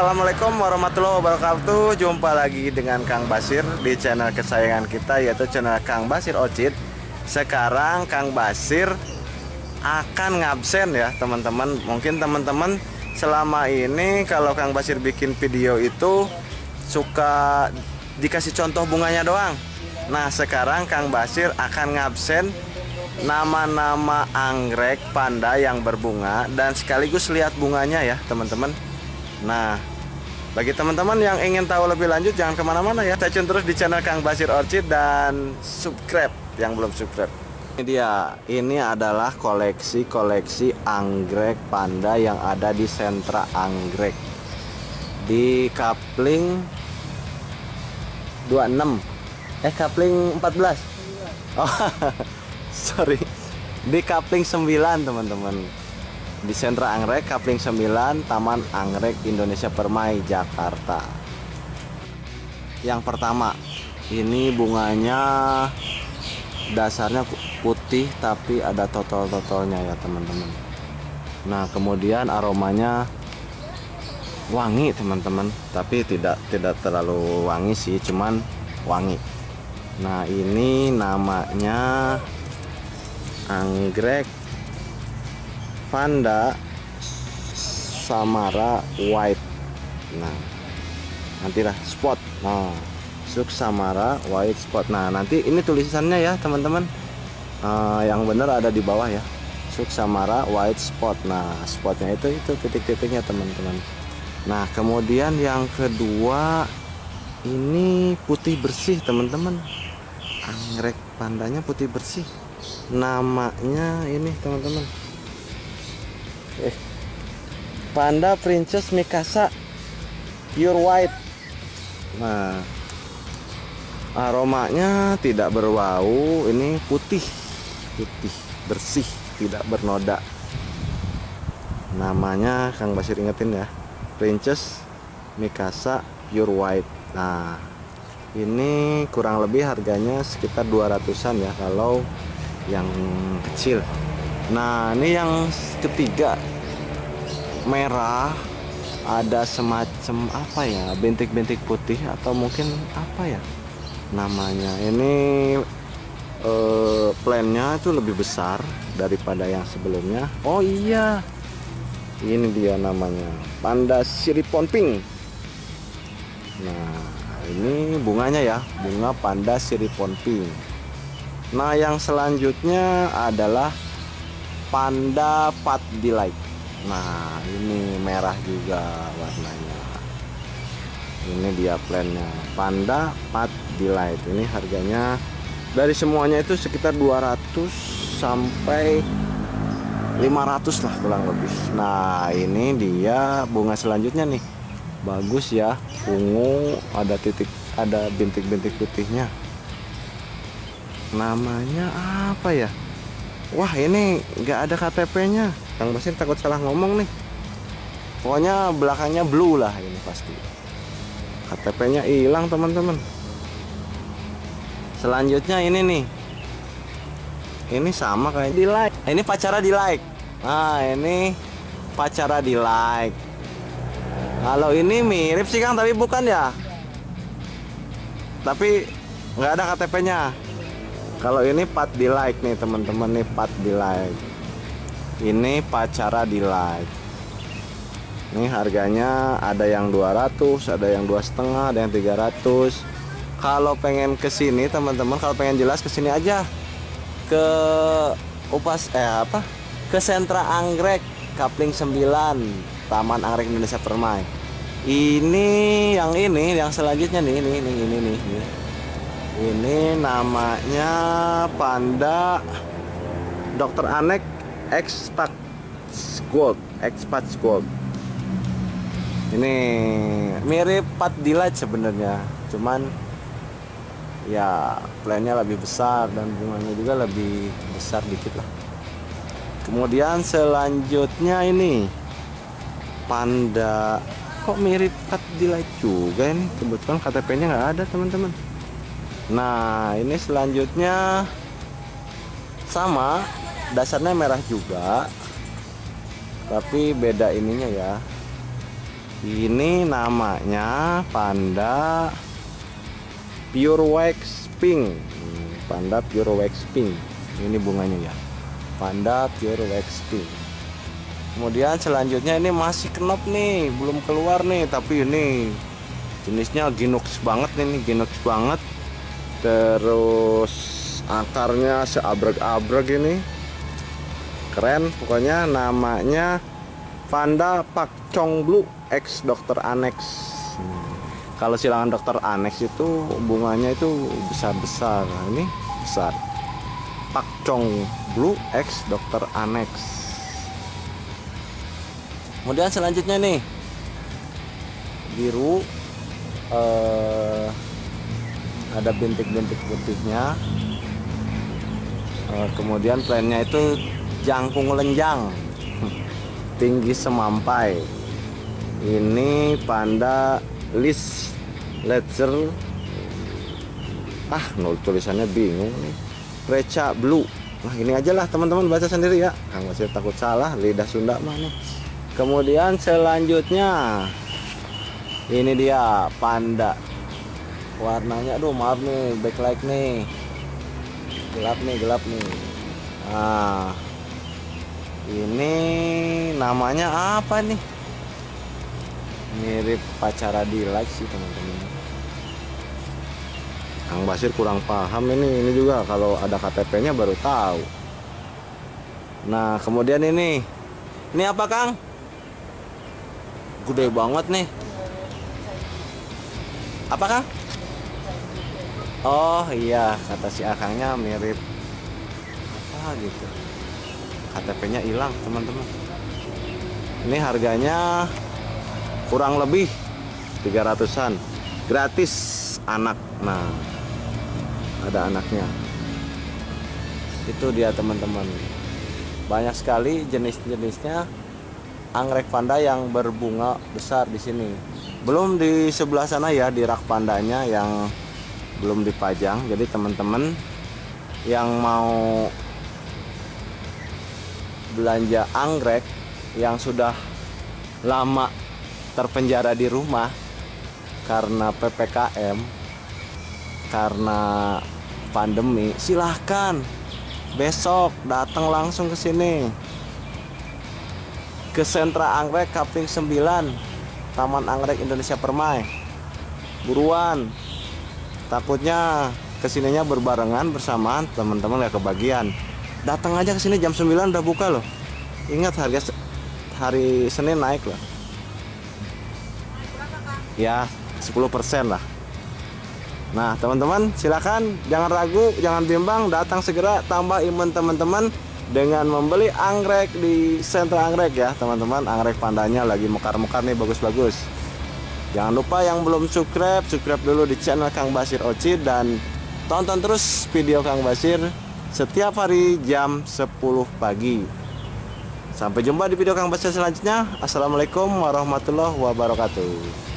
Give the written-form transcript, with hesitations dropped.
Assalamualaikum warahmatullahi wabarakatuh. Jumpa lagi dengan Kang Basyir di channel kesayangan kita, yaitu channel Kang Basyir Orchid. Sekarang Kang Basyir akan ngabsen ya teman-teman. Mungkin teman-teman selama ini kalau Kang Basyir bikin video itu suka dikasih contoh bunganya doang. Nah sekarang Kang Basyir akan ngabsen nama-nama anggrek panda yang berbunga dan sekaligus lihat bunganya ya teman-teman. Nah, bagi teman-teman yang ingin tahu lebih lanjut, jangan kemana-mana ya. Stay tune terus di channel Kang Basyir Orchid dan subscribe yang belum subscribe. Ini dia, ini adalah koleksi-koleksi anggrek panda yang ada di Sentra Anggrek. Di kapling 26. Kapling 14. Oh, sorry. Di kapling 9 teman-teman. Di Sentra Anggrek kapling 9 Taman Anggrek Indonesia Permai Jakarta. Yang pertama, ini bunganya dasarnya putih tapi ada totol-totolnya ya teman-teman. Nah kemudian aromanya wangi teman-teman, tapi tidak terlalu wangi sih, cuman wangi. Nah ini namanya anggrek Vanda Samara White. Nah, nantilah spot. Nah, Samara White Spot. Nah, nanti ini tulisannya ya, teman-teman. Yang benar ada di bawah ya. Samara White Spot. Nah, spotnya itu titik-titiknya, teman-teman. Nah, kemudian yang kedua ini putih bersih, teman-teman. Anggrek pandanya putih bersih. Namanya ini, teman-teman. Panda Princess Mikasa Pure White. Nah, aromanya tidak berbau, ini putih bersih, tidak bernoda. Namanya Kang Basyir ingetin ya, Princess Mikasa Pure White. Nah, ini kurang lebih harganya sekitar 200-an ya kalau yang kecil. Nah, ini yang ketiga merah, ada semacam apa ya, bintik-bintik putih atau mungkin apa ya namanya. Ini plannya itu lebih besar daripada yang sebelumnya. Oh iya, ini dia namanya Vanda Siripongping. Nah, ini bunganya ya, bunga Vanda Siripongping. Nah, yang selanjutnya adalah Panda Pat Delight. Nah ini merah juga warnanya. Ini dia plannya Panda Pat Delight. Ini harganya dari semuanya itu sekitar 200 sampai 500 lah kurang lebih. Nah ini dia bunga selanjutnya nih. Bagus ya, ungu, ada titik, ada bintik-bintik putihnya. Namanya apa ya? Wah ini nggak ada KTP-nya, Kang Basyir takut salah ngomong nih. Pokoknya belakangnya blue lah ini pasti. KTP-nya hilang teman-teman. Selanjutnya ini nih. Ini sama kayak Delight. Ini Pacara Delight. Nah ini Pacara Delight. Kalau ini mirip sih Kang, tapi bukan ya. Tapi nggak ada KTP-nya. Kalau ini Pat Delight nih teman-teman, nih Pat Delight. Ini Pacara Delight. Ini harganya ada yang 200, ada yang 2,5, ada yang 300. Kalau pengen kesini teman-teman, kalau pengen jelas kesini aja ke Ke Sentra Anggrek kapling 9 Taman Anggrek Indonesia Permai. Ini yang selanjutnya nih, ini. Ini namanya Panda Dokter Anex Expat Gold. Ini mirip Pat Delight sebenarnya, cuman ya plannya lebih besar dan bunganya juga lebih besar dikit lah. Kemudian selanjutnya ini Panda, kok mirip Pat Delight juga ini, kebetulan KTP-nya nggak ada teman-teman. Nah ini selanjutnya sama, dasarnya merah juga tapi beda ininya ya. Ini namanya Panda Pure Wax Pink. Panda Pure Wax Pink. Ini bunganya ya. Panda Pure Wax Pink. Kemudian selanjutnya ini masih kenop nih, belum keluar nih, tapi ini jenisnya ginox banget nih, Terus akarnya seabrek-abrek ini. Keren pokoknya. Namanya Vanda Pakcong Blue x Dr. Anex. Kalau silangan Dr. Anex itu bunganya itu besar-besar. Nah, ini besar. Pakcong Blue x Dr. Anex. Kemudian selanjutnya nih biru, ada bintik-bintik putihnya. Kemudian plannya itu jangkung lenjang, tinggi semampai. Ini Panda List Ledger. Nol tulisannya bingung nih. Reca blue. Nah, ini aja lah teman-teman, baca sendiri ya. Kang Basyir takut salah, lidah Sunda mana. Kemudian selanjutnya ini dia Panda. Warnanya aduh maaf nih, backlight nih. Gelap nih. Nah, ini namanya apa nih? Mirip Pacara Delight sih teman-teman. Kang Basyir kurang paham ini juga, kalau ada KTP-nya baru tahu. Nah, kemudian ini apa Kang? Gede banget nih. Apa Kang? Oh iya, kata si Akangnya mirip apa gitu. KTP-nya hilang teman-teman. Ini harganya kurang lebih 300-an, gratis anak. Nah, ada anaknya. Itu dia teman-teman. Banyak sekali jenis-jenisnya anggrek panda yang berbunga besar di sini. Belum di sebelah sana ya, di rak pandanya yang belum dipajang. Jadi teman-teman yang mau belanja anggrek yang sudah lama terpenjara di rumah karena PPKM, karena pandemi, silahkan besok datang langsung ke sini, ke Sentra Anggrek Kaping 9 Taman Anggrek Indonesia Permai. Buruan, takutnya kesininya berbarengan bersamaan teman-teman ya kebagian. Datang aja ke sini, jam 9 udah buka loh. Ingat, harga hari Senin naik loh. Ya, 10% lah. Nah, teman-teman silakan, jangan ragu, jangan bimbang, datang segera, tambah imun teman-teman dengan membeli anggrek di Sentra Anggrek ya, teman-teman. Anggrek pandanya lagi mekar-mekar nih, bagus-bagus. Jangan lupa yang belum subscribe, subscribe dulu di channel Kang Basyir Orchid dan tonton terus video Kang Basyir setiap hari jam 10 pagi. Sampai jumpa di video Kang Basyir selanjutnya. Assalamualaikum warahmatullahi wabarakatuh.